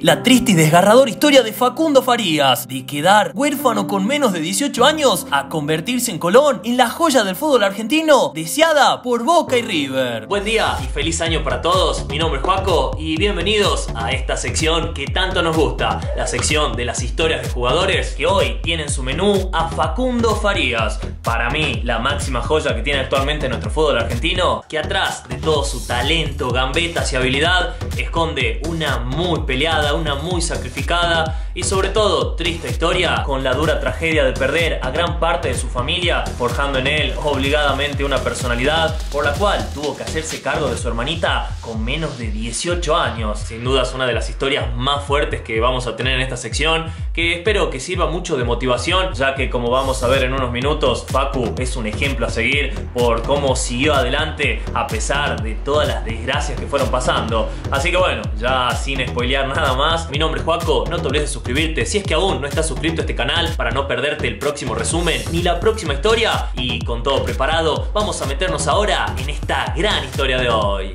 La triste y desgarradora historia de Facundo Farías, de quedar huérfano con menos de 18 años a convertirse en Colón, en la joya del fútbol argentino, deseada por Boca y River. Buen día y feliz año para todos, mi nombre es Juaco y bienvenidos a esta sección que tanto nos gusta, la sección de las historias de jugadores que hoy tienen su menú a Facundo Farías. Para mí, la máxima joya que tiene actualmente nuestro fútbol argentino, que atrás de todo su talento, gambetas y habilidad, esconde una muy peleada, una muy sacrificada y sobre todo triste historia, con la dura tragedia de perder a gran parte de su familia, forjando en él obligadamente una personalidad por la cual tuvo que hacerse cargo de su hermanita con menos de 18 años. Sin duda es una de las historias más fuertes que vamos a tener en esta sección, que espero que sirva mucho de motivación, ya que, como vamos a ver en unos minutos, Facu es un ejemplo a seguir por cómo siguió adelante a pesar de todas las desgracias que fueron pasando. Así que bueno, ya sin spoilear nada más, mi nombre es Juaco, no te olvides de suscribirte si es que aún no estás suscrito a este canal para no perderte el próximo resumen ni la próxima historia, y con todo preparado vamos a meternos ahora en esta gran historia de hoy.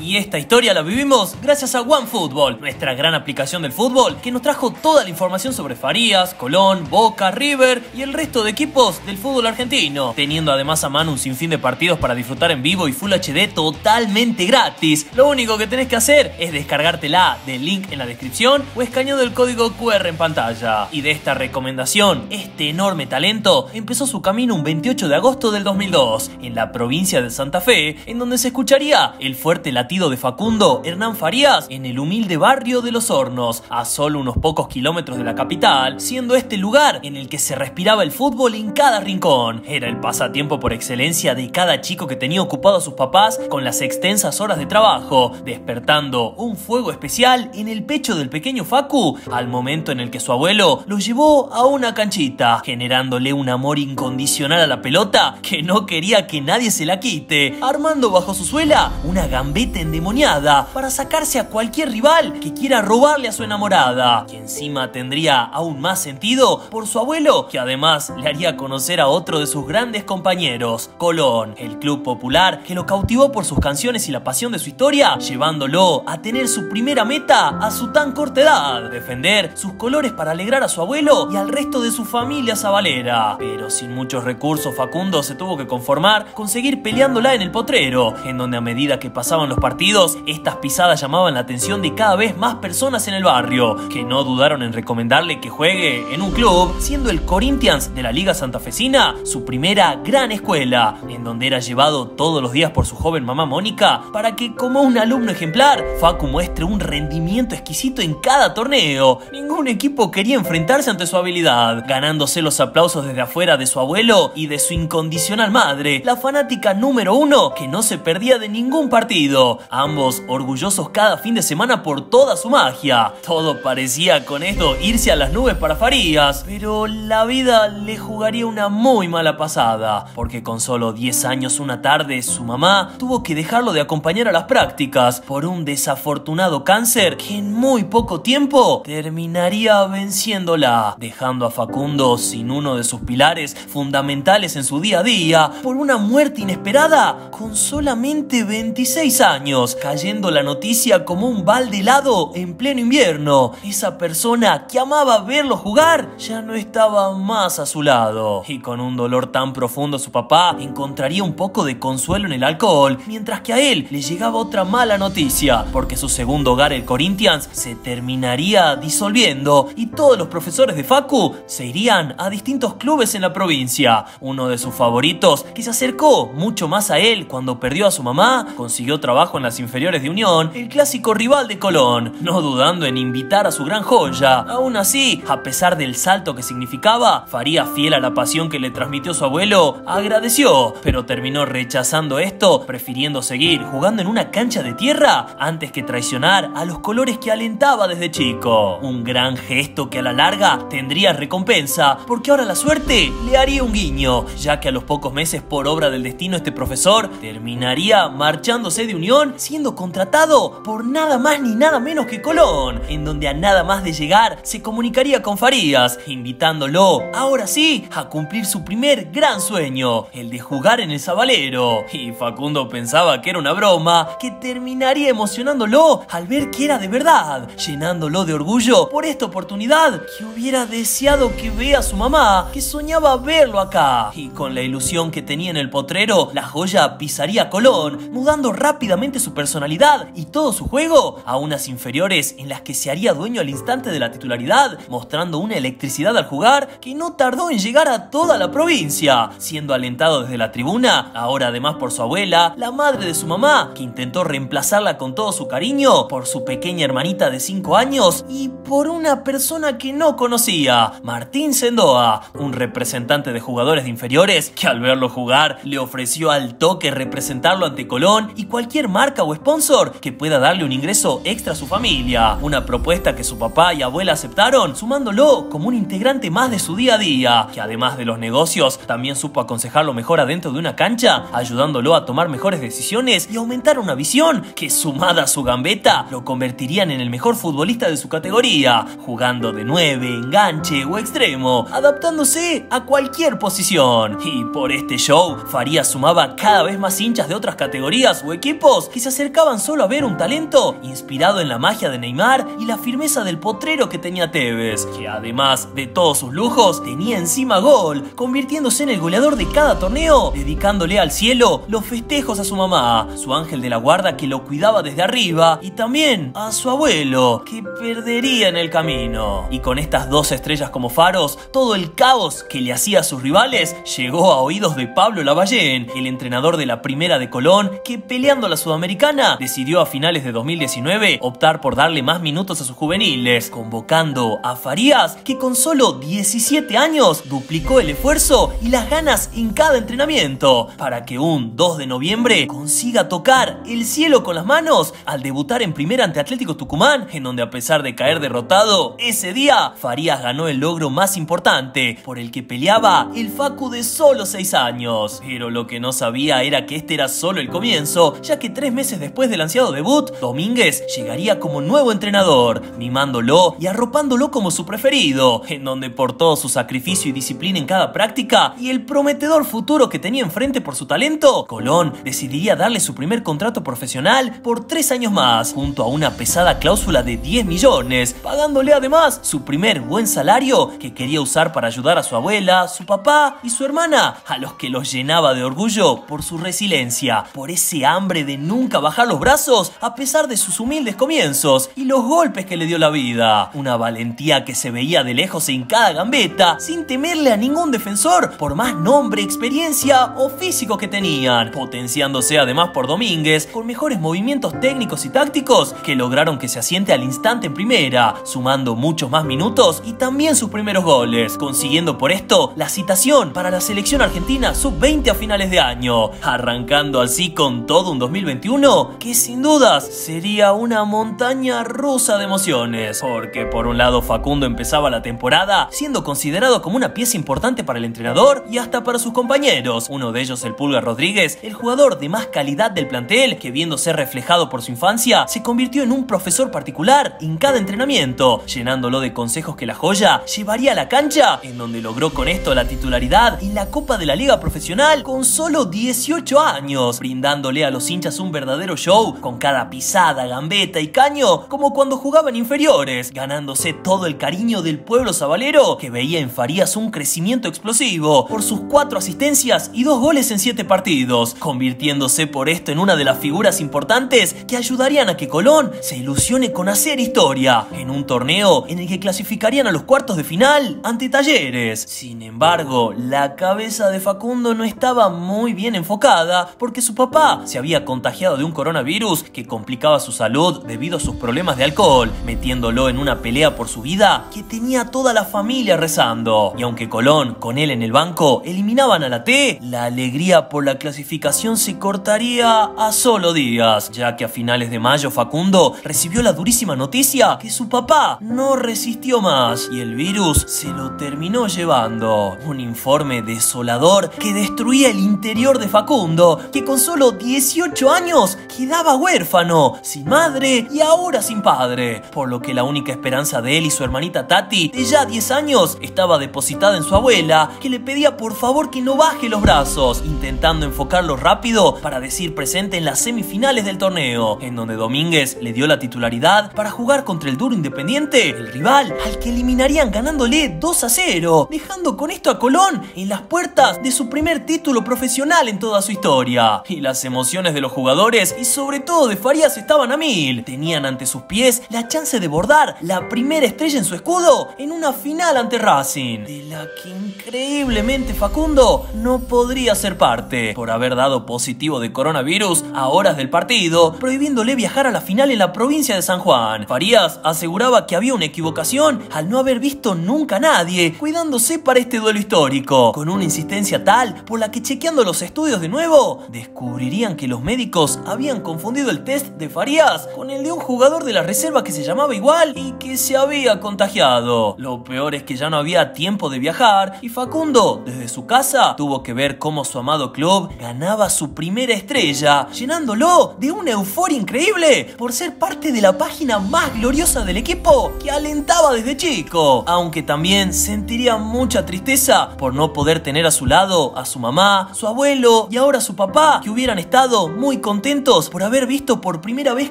Y esta historia la vivimos gracias a OneFootball, nuestra gran aplicación del fútbol que nos trajo toda la información sobre Farías, Colón, Boca, River y el resto de equipos del fútbol argentino, teniendo además a mano un sinfín de partidos para disfrutar en vivo y Full HD totalmente gratis. Lo único que tenés que hacer es descargártela del link en la descripción o escaneando el código QR en pantalla. Y de esta recomendación, este enorme talento empezó su camino un 28 de agosto del 2002 en la provincia de Santa Fe, en donde se escucharía el fuerte latido de Facundo Hernán Farías en el humilde barrio de Los Hornos, a solo unos pocos kilómetros de la capital, siendo este lugar en el que se respiraba el fútbol en cada rincón. Era el pasatiempo por excelencia de cada chico que tenía ocupado a sus papás con las extensas horas de trabajo, despertando un fuego especial en el pecho del pequeño Facu al momento en el que su abuelo lo llevó a una canchita, generándole un amor incondicional a la pelota que no quería que nadie se la quite, armando bajo su suela una gambeta endemoniada para sacarse a cualquier rival que quiera robarle a su enamorada, que encima tendría aún más sentido por su abuelo, que además le haría conocer a otro de sus grandes compañeros, Colón, el club popular que lo cautivó por sus canciones y la pasión de su historia, llevándolo a tener su primera meta a su tan corta edad, defender sus colores para alegrar a su abuelo y al resto de su familia sabalera. Pero sin muchos recursos, Facundo se tuvo que conformar con seguir peleándola en el potrero, en donde a medida que pasaban los partidos, estas pisadas llamaban la atención de cada vez más personas en el barrio, que no dudaron en recomendarle que juegue en un club, siendo el Corinthians de la Liga Santafesina su primera gran escuela, en donde era llevado todos los días por su joven mamá Mónica, para que, como un alumno ejemplar, Facu muestre un rendimiento exquisito en cada torneo. Ningún equipo quería enfrentarse ante su habilidad, ganándose los aplausos desde afuera de su abuelo y de su incondicional madre, la fanática número uno que no se perdía de ningún partido. Ambos orgullosos cada fin de semana por toda su magia. Todo parecía con esto irse a las nubes para Farías, pero la vida le jugaría una muy mala pasada, porque con solo 10 años una tarde su mamá tuvo que dejarlo de acompañar a las prácticas por un desafortunado cáncer que en muy poco tiempo terminaría venciéndola, dejando a Facundo sin uno de sus pilares fundamentales en su día a día por una muerte inesperada con solamente 26 años. Cayendo la noticia como un balde helado en pleno invierno, esa persona que amaba verlo jugar ya no estaba más a su lado, y con un dolor tan profundo su papá encontraría un poco de consuelo en el alcohol, mientras que a él le llegaba otra mala noticia, porque su segundo hogar, el Corinthians, se terminaría disolviendo y todos los profesores de Facu se irían a distintos clubes en la provincia. Uno de sus favoritos, que se acercó mucho más a él cuando perdió a su mamá, consiguió trabajo en las inferiores de Unión, el clásico rival de Colón, no dudando en invitar a su gran joya. Aún así, a pesar del salto que significaba, Farías, fiel a la pasión que le transmitió su abuelo, agradeció, pero terminó rechazando esto, prefiriendo seguir jugando en una cancha de tierra antes que traicionar a los colores que alentaba desde chico. Un gran gesto que a la larga tendría recompensa, porque ahora la suerte le haría un guiño, ya que a los pocos meses, por obra del destino, este profesor terminaría marchándose de Unión Unión, siendo contratado por nada más ni nada menos que Colón, en donde a nada más de llegar se comunicaría con Farías, invitándolo, ahora sí, a cumplir su primer gran sueño, el de jugar en el Sabalero. Y Facundo pensaba que era una broma, que terminaría emocionándolo al ver que era de verdad, llenándolo de orgullo por esta oportunidad que hubiera deseado que vea a su mamá, que soñaba verlo acá. Y con la ilusión que tenía en el potrero, la joya pisaría a Colón, mudando rápidamente su personalidad y todo su juego a unas inferiores en las que se haría dueño al instante de la titularidad, mostrando una electricidad al jugar que no tardó en llegar a toda la provincia, siendo alentado desde la tribuna, ahora además por su abuela, la madre de su mamá, que intentó reemplazarla con todo su cariño, por su pequeña hermanita de 5 años y por una persona que no conocía, Martín Sendoa, un representante de jugadores de inferiores que al verlo jugar le ofreció al toque representarlo ante Colón y cualquier marca o sponsor que pueda darle un ingreso extra a su familia, una propuesta que su papá y abuela aceptaron, sumándolo como un integrante más de su día a día, que además de los negocios también supo aconsejarlo mejor adentro de una cancha, ayudándolo a tomar mejores decisiones y aumentar una visión que, sumada a su gambeta, lo convertirían en el mejor futbolista de su categoría, jugando de 9, enganche o extremo, adaptándose a cualquier posición. Y por este show, Farías sumaba cada vez más hinchas de otras categorías o equipos que se acercaban solo a ver un talento inspirado en la magia de Neymar y la firmeza del potrero que tenía Tevez, que además de todos sus lujos tenía encima gol, convirtiéndose en el goleador de cada torneo, dedicándole al cielo los festejos a su mamá, su ángel de la guarda que lo cuidaba desde arriba, y también a su abuelo, que perdería en el camino. Y con estas dos estrellas como faros, todo el caos que le hacía a sus rivales llegó a oídos de Pablo Lavallén, el entrenador de la primera de Colón, que peleando a la Sudamericana decidió a finales de 2019 optar por darle más minutos a sus juveniles, convocando a Farías, que con solo 17 años duplicó el esfuerzo y las ganas en cada entrenamiento, para que un 2 de noviembre consiga tocar el cielo con las manos al debutar en primera ante Atlético Tucumán, en donde a pesar de caer derrotado ese día, Farías ganó el logro más importante por el que peleaba el Facu de solo 6 años. Pero lo que no sabía era que este era solo el comienzo, ya que 3 meses después del ansiado debut, Domínguez llegaría como nuevo entrenador, mimándolo y arropándolo como su preferido, en donde por todo su sacrificio y disciplina en cada práctica y el prometedor futuro que tenía enfrente por su talento, Colón decidiría darle su primer contrato profesional por 3 años más, junto a una pesada cláusula de 10 millones, pagándole además su primer buen salario que quería usar para ayudar a su abuela, su papá y su hermana, a los que los llenaba de orgullo por su resiliencia, por ese hambre de nunca bajar los brazos a pesar de sus humildes comienzos y los golpes que le dio la vida, una valentía que se veía de lejos en cada gambeta, sin temerle a ningún defensor por más nombre, experiencia o físico que tenían, potenciándose además por Domínguez con mejores movimientos técnicos y tácticos que lograron que se asiente al instante en primera, sumando muchos más minutos y también sus primeros goles, consiguiendo por esto la citación para la Selección Argentina Sub-20 a finales de año, arrancando así con todo un 2021 que sin dudas sería una montaña rusa de emociones, porque por un lado Facundo empezaba la temporada siendo considerado como una pieza importante para el entrenador y hasta para sus compañeros, uno de ellos el Pulga Rodríguez, el jugador de más calidad del plantel, que viéndose reflejado por su infancia se convirtió en un profesor particular en cada entrenamiento, llenándolo de consejos que la joya llevaría a la cancha, en donde logró con esto la titularidad en la Copa de la Liga Profesional con solo 18 años, brindándole a los hinchas un verdadero show con cada pisada, gambeta y caño, como cuando jugaban inferiores, ganándose todo el cariño del pueblo sabalero, que veía en Farías un crecimiento explosivo por sus 4 asistencias y 2 goles en 7 partidos, convirtiéndose por esto en una de las figuras importantes que ayudarían a que Colón se ilusione con hacer historia en un torneo en el que clasificarían a los cuartos de final ante Talleres. Sin embargo, la cabeza de Facundo no estaba muy bien enfocada, porque su papá se había contagiado de un coronavirus que complicaba su salud debido a sus problemas de alcohol, metiéndolo en una pelea por su vida que tenía toda la familia rezando. Y aunque Colón, con él en el banco, eliminaban a la T, la alegría por la clasificación se cortaría a solo días, ya que a finales de mayo Facundo recibió la durísima noticia que su papá no resistió más y el virus se lo terminó llevando. Un informe desolador que destruía el interior de Facundo, que con solo 18 años años quedaba huérfano, sin madre y ahora sin padre, por lo que la única esperanza de él y su hermanita Tati, de ya 10 años, estaba depositada en su abuela, que le pedía por favor que no baje los brazos, intentando enfocarlo rápido para decir presente en las semifinales del torneo, en donde Domínguez le dio la titularidad para jugar contra el duro Independiente, el rival al que eliminarían ganándole 2-0, dejando con esto a Colón en las puertas de su primer título profesional en toda su historia. Y las emociones de los jugadores y sobre todo de Farías estaban a mil. Tenían ante sus pies la chance de bordar la primera estrella en su escudo en una final ante Racing, de la que increíblemente Facundo no podría ser parte por haber dado positivo de coronavirus a horas del partido, prohibiéndole viajar a la final en la provincia de San Juan. Farías aseguraba que había una equivocación al no haber visto nunca a nadie cuidándose para este duelo histórico, con una insistencia tal por la que chequeando los estudios de nuevo descubrirían que los médicos habían confundido el test de Farías con el de un jugador de la reserva que se llamaba igual y que se había contagiado. Lo peor es que ya no había tiempo de viajar y Facundo desde su casa tuvo que ver cómo su amado club ganaba su primera estrella, llenándolo de una euforia increíble por ser parte de la página más gloriosa del equipo que alentaba desde chico, aunque también sentiría mucha tristeza por no poder tener a su lado a su mamá, su abuelo y ahora su papá, que hubieran estado muy contentos por haber visto por primera vez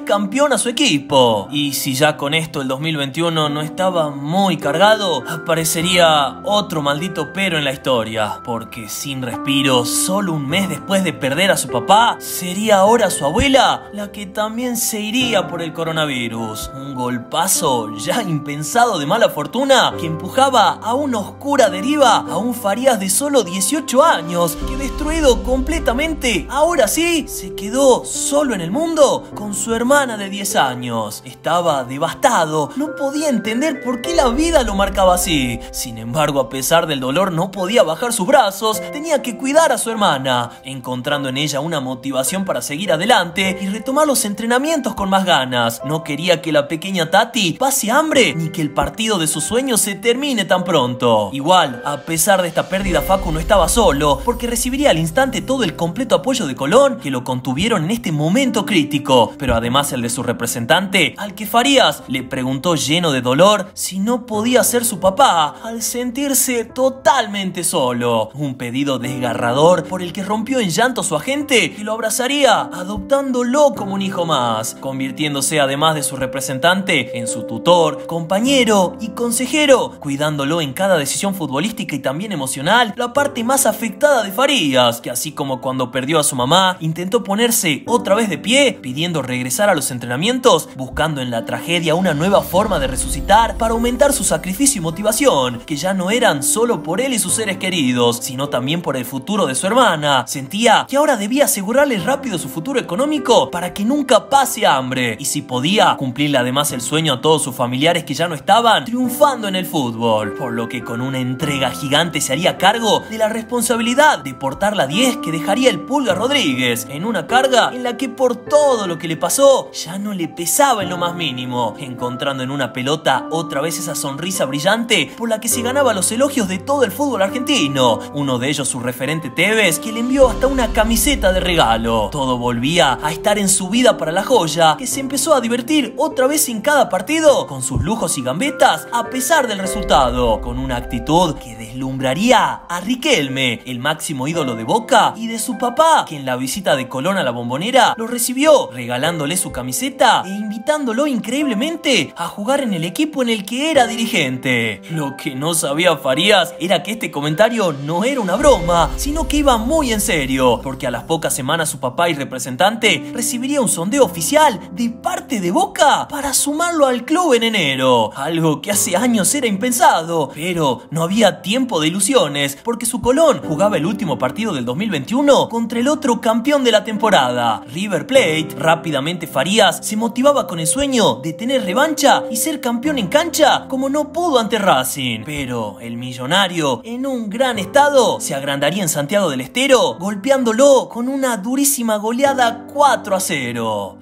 campeón a su equipo. Y si ya con esto el 2021 no estaba muy cargado, aparecería otro maldito pero en la historia, porque sin respiro, solo un mes después de perder a su papá, sería ahora su abuela la que también se iría por el coronavirus. Un golpazo ya impensado de mala fortuna que empujaba a una oscura deriva a un Farías de solo 18 años que, destruido completamente, ahora sí se quedó solo en el mundo con su hermana de 10 años. Estaba devastado, no podía entender por qué la vida lo marcaba así. Sin embargo, a pesar del dolor, no podía bajar sus brazos, tenía que cuidar a su hermana, encontrando en ella una motivación para seguir adelante y retomar los entrenamientos con más ganas. No quería que la pequeña Tati pase hambre ni que el partido de sus sueños se termine tan pronto. Igual, a pesar de esta pérdida, Facu no estaba solo, porque recibiría al instante todo el completo apoyo de Colón, que lo contuvieron en este momento crítico, pero además el de su representante, al que Farías le preguntó lleno de dolor si no podía ser su papá, al sentirse totalmente solo. Un pedido desgarrador por el que rompió en llanto su agente, que lo abrazaría adoptándolo como un hijo más, convirtiéndose además de su representante en su tutor, compañero y consejero, cuidándolo en cada decisión futbolística y también emocional, la parte más afectada de Farías, que así como cuando perdió a su mamá, intentó ponerse otra vez de pie, pidiendo regresar a los entrenamientos, buscando en la tragedia una nueva forma de resucitar para aumentar su sacrificio y motivación, que ya no eran solo por él y sus seres queridos, sino también por el futuro de su hermana. Sentía que ahora debía asegurarle rápido su futuro económico para que nunca pase hambre, y si podía, cumplirle además el sueño a todos sus familiares que ya no estaban, triunfando en el fútbol, por lo que con una entrega gigante se haría cargo de la responsabilidad de portar la 10 que dejaría el Pulga Rodríguez, en una carga en la que por todo lo que le pasó ya no le pesaba en lo más mínimo, encontrando en una pelota otra vez esa sonrisa brillante por la que se ganaba los elogios de todo el fútbol argentino, uno de ellos su referente Tevez, que le envió hasta una camiseta de regalo. Todo volvía a estar en su vida para la joya, que se empezó a divertir otra vez en cada partido con sus lujos y gambetas a pesar del resultado, con una actitud que deslumbraría a Riquelme, el máximo ídolo de Boca, y de su papá, que en la visita de Colón a la Bombonera lo recibió regalándole su camiseta e invitándolo increíblemente a jugar en el equipo en el que era dirigente. Lo que no sabía Farías era que este comentario no era una broma, sino que iba muy en serio, porque a las pocas semanas su papá y representante recibiría un sondeo oficial de parte de Boca para sumarlo al club en enero, algo que hace años era impensado, pero no había tiempo de ilusiones, porque su Colón jugaba el último partido del 2021 contra el otro campeón de la temporada, River Plate. Rápidamente Farías se motivaba con el sueño de tener revancha y ser campeón en cancha como no pudo ante Racing, pero el millonario, en un gran estado, se agrandaría en Santiago del Estero, golpeándolo con una durísima goleada 4-0.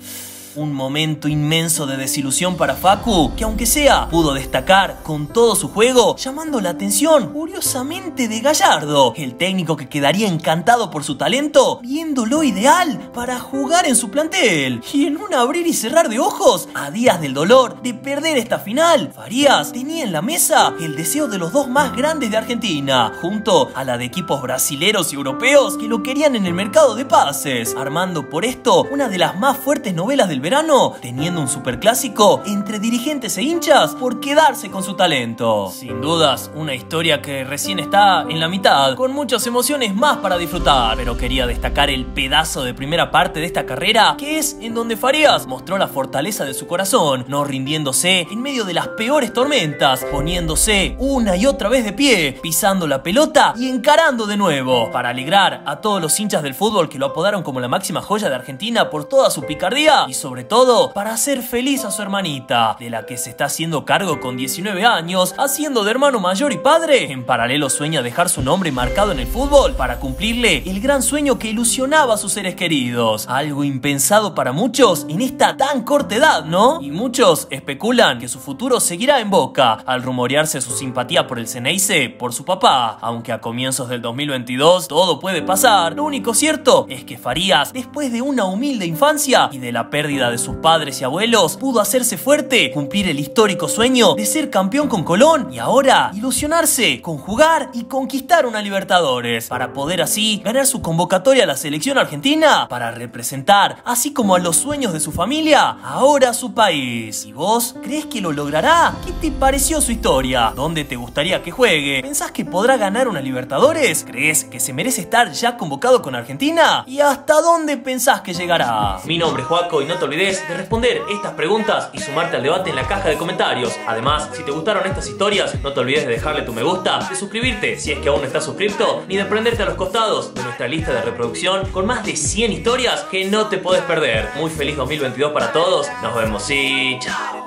Un momento inmenso de desilusión para Facu, que aunque sea, pudo destacar con todo su juego, llamando la atención, curiosamente, de Gallardo, el técnico que quedaría encantado por su talento, viendo lo ideal para jugar en su plantel. Y en un abrir y cerrar de ojos, a días del dolor de perder esta final, Farías tenía en la mesa el deseo de los dos más grandes de Argentina, junto a la de equipos brasileros y europeos que lo querían en el mercado de pases, armando por esto una de las más fuertes novelas del verano, teniendo un superclásico entre dirigentes e hinchas por quedarse con su talento. Sin dudas, una historia que recién está en la mitad, con muchas emociones más para disfrutar, pero quería destacar el pedazo de primera parte de esta carrera, que es en donde Farías mostró la fortaleza de su corazón, no rindiéndose en medio de las peores tormentas, poniéndose una y otra vez de pie, pisando la pelota y encarando de nuevo, para alegrar a todos los hinchas del fútbol que lo apodaron como la máxima joya de Argentina por toda su picardía, y sobre todo para hacer feliz a su hermanita, de la que se está haciendo cargo con 19 años, haciendo de hermano mayor y padre. En paralelo sueña dejar su nombre marcado en el fútbol para cumplirle el gran sueño que ilusionaba a sus seres queridos, algo impensado para muchos en esta tan corta edad, ¿no? Y muchos especulan que su futuro seguirá en Boca, al rumorearse su simpatía por el Ceneice por su papá, aunque a comienzos del 2022 todo puede pasar. Lo único cierto es que Farías, después de una humilde infancia y de la pérdida de sus padres y abuelos, pudo hacerse fuerte, cumplir el histórico sueño de ser campeón con Colón y ahora ilusionarse con jugar y conquistar una Libertadores, para poder así ganar su convocatoria a la selección argentina, para representar, así como a los sueños de su familia, ahora su país. ¿Y vos crees que lo logrará? ¿Qué te pareció su historia? ¿Dónde te gustaría que juegue? ¿Pensás que podrá ganar una Libertadores? ¿Crees que se merece estar ya convocado con Argentina? ¿Y hasta dónde pensás que llegará? Mi nombre es Joaco y no te olvides de responder estas preguntas y sumarte al debate en la caja de comentarios. Además, si te gustaron estas historias, no te olvides de dejarle tu me gusta, de suscribirte si es que aún no estás suscripto, ni de prenderte a los costados de nuestra lista de reproducción con más de 100 historias que no te podés perder. Muy feliz 2022 para todos, nos vemos y chao.